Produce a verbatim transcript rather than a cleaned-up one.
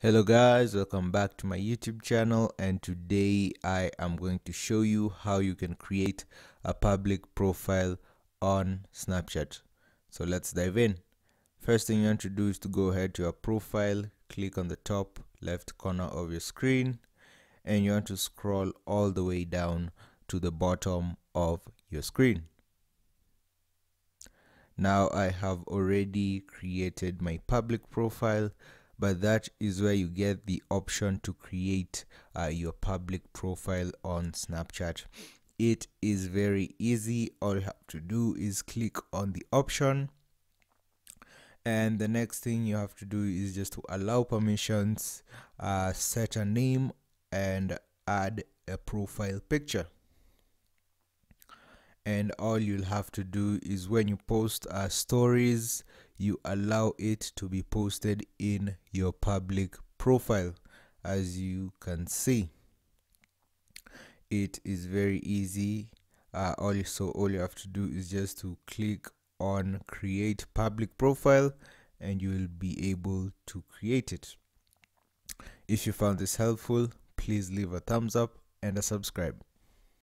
Hello guys, welcome back to my YouTube channel, and today I am going to show you how you can create a public profile on Snapchat. So let's dive in. First thing you want to do is to go ahead to your profile, click on the top left corner of your screen, and you want to scroll all the way down to the bottom of your screen. Now I have already created my public profile, but that is where you get the option to create uh, your public profile on Snapchat. It is very easy. All you have to do is click on the option, and the next thing you have to do is just to allow permissions, uh, set a name, and add a profile picture. And all you'll have to do is when you post uh, stories, you allow it to be posted in your public profile. As you can see, it is very easy. Uh, also, all you have to do is just to click on create public profile, and you will be able to create it. If you found this helpful, please leave a thumbs up and a subscribe.